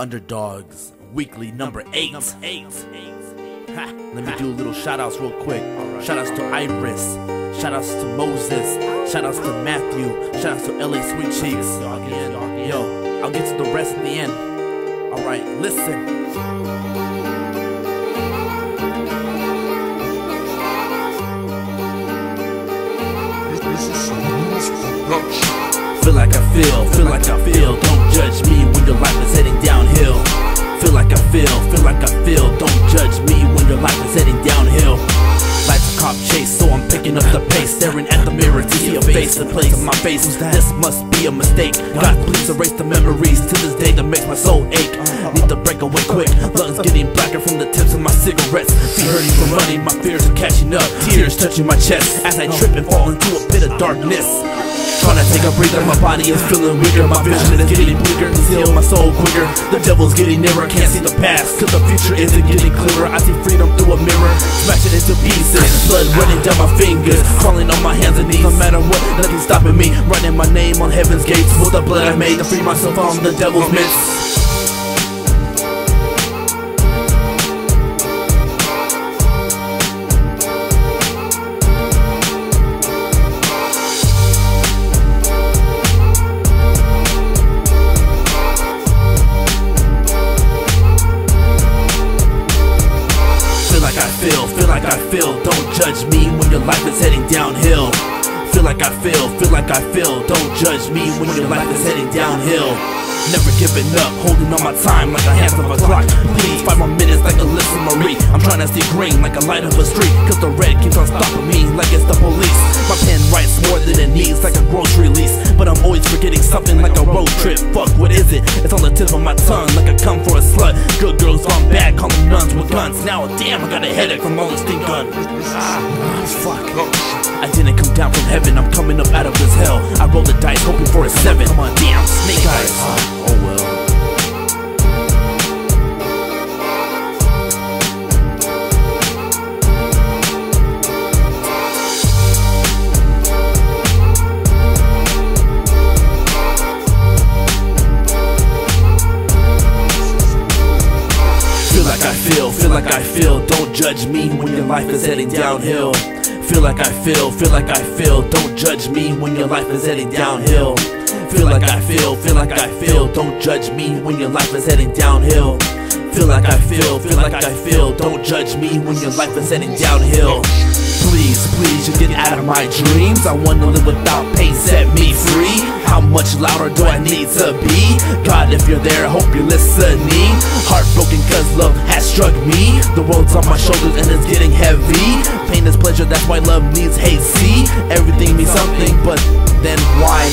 Underdogs Weekly number eight. Let me do a little shout outs real quick. Right. Shout outs to Iris, shout outs to Moses, shout outs to Matthew, shout outs to LA Sweet Cheeks. Yo, I'll get to the rest at the end. Alright, listen. Feel like I feel like I feel. Don't judge me when your life is heading downhill. Feel like I feel like I feel. Don't judge me when your life is heading downhill. Life's a cop chase, so I'm picking up the pace. Staring at the mirror to see a face in place of my face. This must be a mistake. God, please erase the memories to this day that makes my soul ache. Need to break away quick. Lungs getting blacker from the tips of my cigarettes. Feet hurting from running, my fears are catching up. Tears touching my chest as I trip and fall into a pit of darkness. Trying to take a breather, my body is feeling weaker. My vision is getting bleaker, heal my soul quicker. The devil's getting nearer, can't see the past, cause the future isn't getting clearer. I see freedom through a mirror, smash it into pieces. Blood running down my fingers, falling on my hands and knees. No matter what, nothing's stopping me. Writing my name on heaven's gates with the blood I made to free myself from the devil's midst. Feel, don't judge me when your life is heading downhill. Feel like I feel like I feel. Don't judge me when your life is heading downhill. Never giving up, holding on my time like a hands of a clock. Please, 5 more minutes like Alyssa Marie. I'm trying to see green like a light of a street, cause the red keeps on stopping me like it's the police. My pen writes more than it needs like a grocery lease, but I'm always forgetting something like a road trip. Fuck, what is it? It's on the tip of my tongue like I come for a slut. Good girls on bad, call them nuns with guns. Now damn, I got a headache from all this stink gun. Fuck, I didn't come down from heaven, I'm coming up out of this hell. I rolled the dice hoping for a 7. Come on, damn, snake eyes. Oh well. Feel like I feel, don't judge me when your life is heading downhill. Feel like I feel like I feel, don't judge me when your life is heading downhill. Feel like I feel like I feel, don't judge me when your life is heading downhill. Feel like I feel like I feel, don't judge me when your life is heading downhill. Please, please, just get out of my dreams. I wanna live without pain, set me free. How much louder do I need to be? God, if you're there, I hope you're listening. Heartbroken cause love has struck me. The world's on my shoulders and it's getting heavy. Pain is pleasure, that's why love needs hate. See, everything means something, but then why?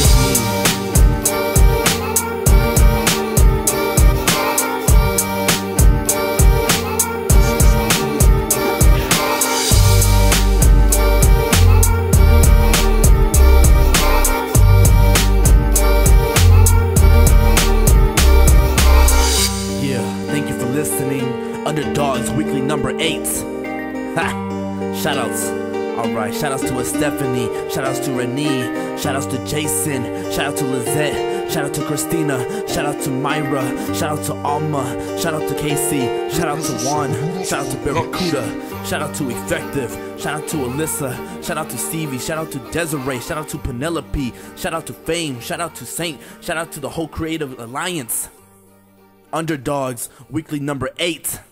Underdogs Weekly number 8. Ha! Shoutouts. Alright, shoutouts to Stephanie, shoutouts to Renee, shoutouts to Jason, shoutouts to Lizette, shoutout to Christina, shoutout to Myra, shoutout to Alma, shoutout to Casey, shoutout to Juan, shoutout to Barracuda, shoutout to Effective, shoutout to Alyssa, shoutout to Stevie, shoutout to Desiree, shoutout to Penelope, shoutout to Fame, shoutout to Saint, shoutout to the whole Creative Alliance. Underdogs Weekly number 8.